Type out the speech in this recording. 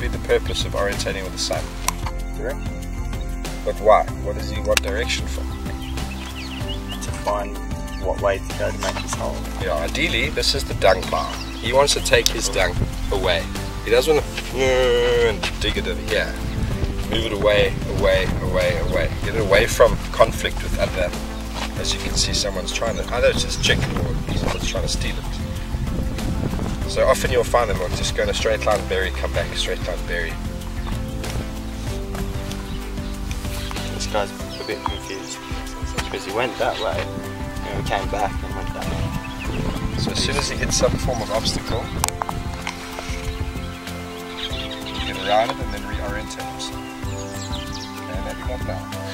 would be the purpose of orientating with the sun? Direction. But why? What direction for? To find what way to go to make his hole. Yeah, ideally, this is the dung pile. He wants to take his dung away. He doesn't want to dig it over here. Move it away. Get it away from conflict with other. As you can see, someone's trying to, either it's his chicken or someone's trying to steal it. So often you'll find them, just go in a straight line, bury, come back, straight line, bury. This guy's a bit confused because he went that way and he came back and went that way. So as soon as he hits some form of obstacle, get around it and then reorient himself. And then he got down.